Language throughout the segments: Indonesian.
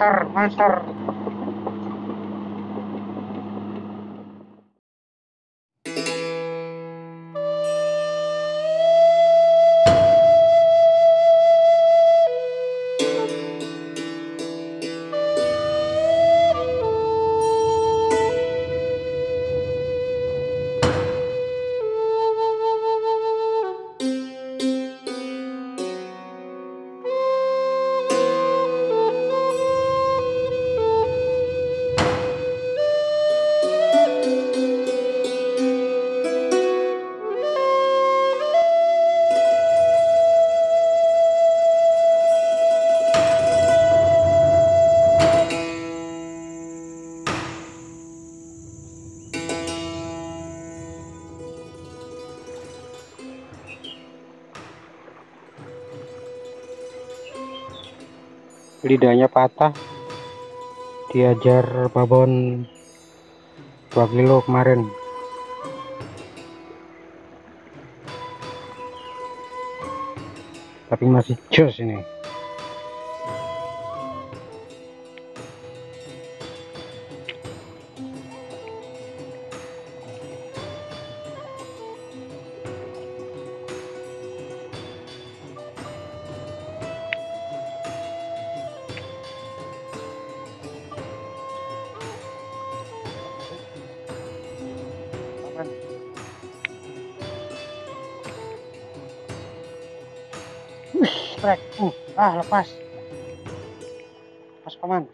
Master. Lidahnya patah, diajar babon 2 kilo kemarin. Tapi masih jos ini. Strike, lepas paman.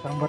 Sambar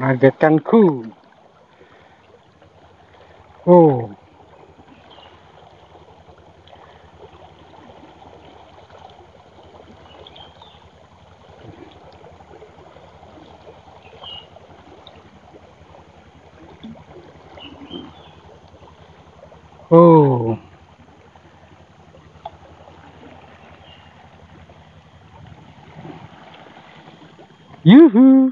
Mengagetkanku. Oh. Oh. Yoo-hoo.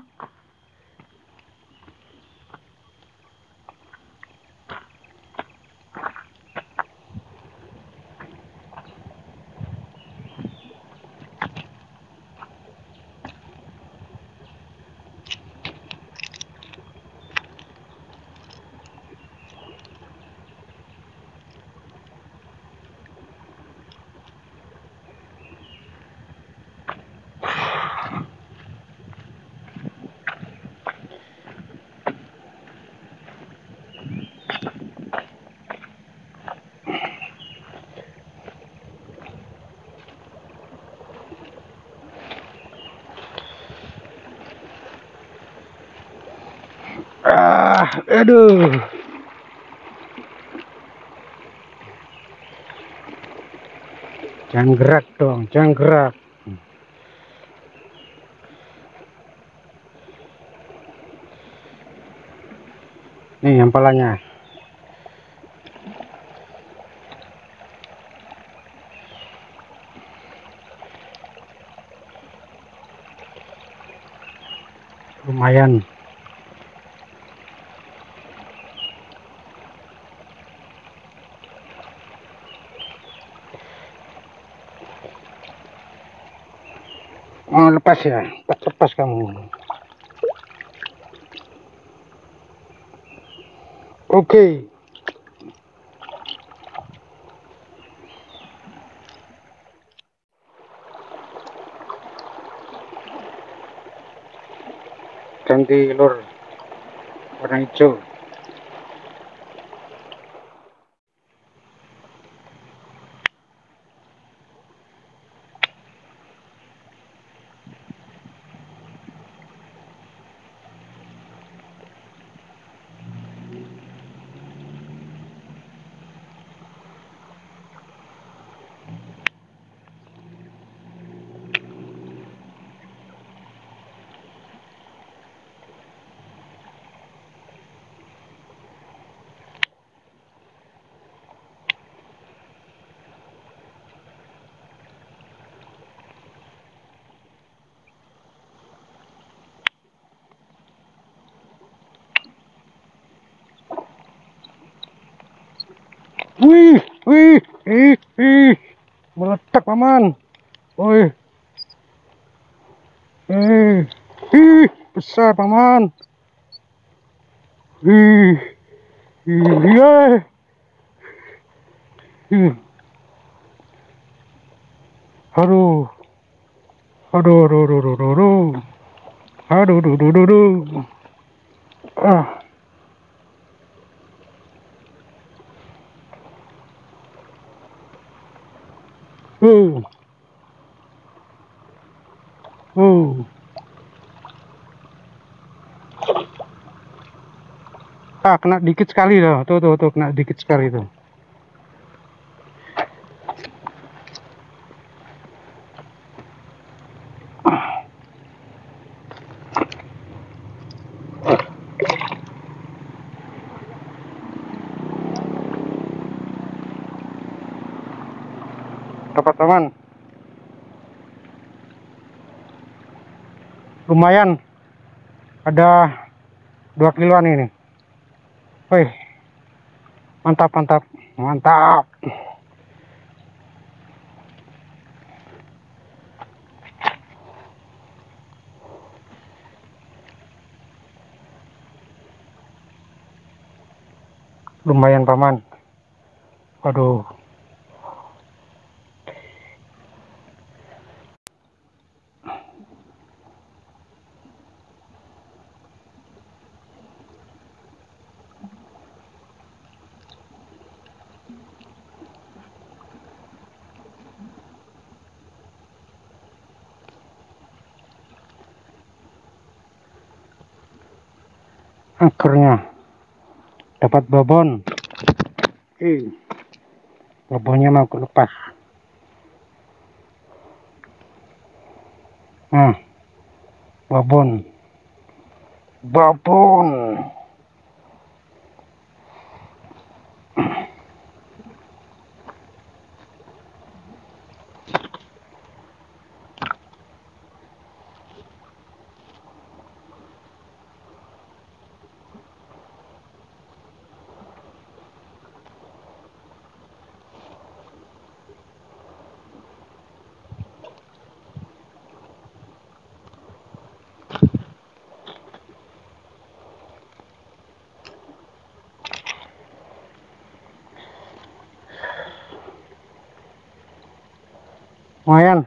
Aduh. Jangan gerak dong, jangan gerak. Nih yang palanya. Lumayan. Oh, lepas ya, lepas kamu. Oke. Kan di lur warna hijau. Wih, wih, ih, ih, meledak paman. Wih, ih, besar paman. Wih, iya, aduh, aduh, aduh, aduh, aduh, aduh, aduh, aduh, aduh, aduh, ah. Oh, oh, ah, kena dikit sekali loh. Tuh, tuh, tuh, kena dikit sekali tuh. Teman, lumayan ada 2 kiloan ini. Wih, mantap, mantap, mantap. Lumayan paman. Waduh. Akhirnya dapat babon. Babonnya mau kelepas. Nah, babon, babon. Lumayan.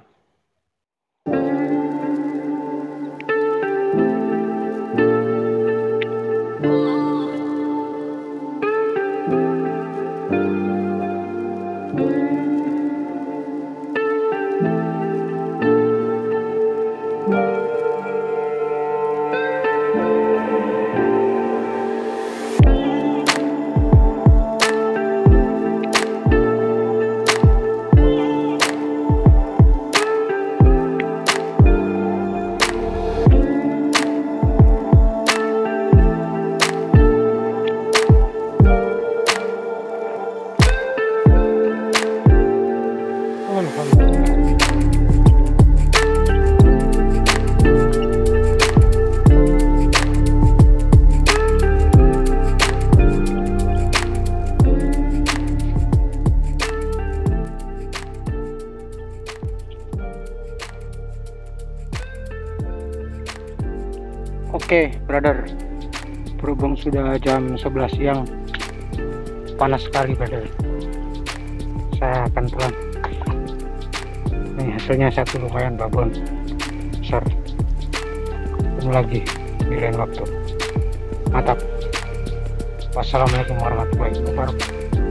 Oke, brother, berhubung sudah jam 11 siang, panas sekali brother. Saya akan pelan. Ini hasilnya satu lumayan babon besar. Ketemu lagi. Di lain waktu. Mantap. Wassalamualaikum warahmatullahi wabarakatuh.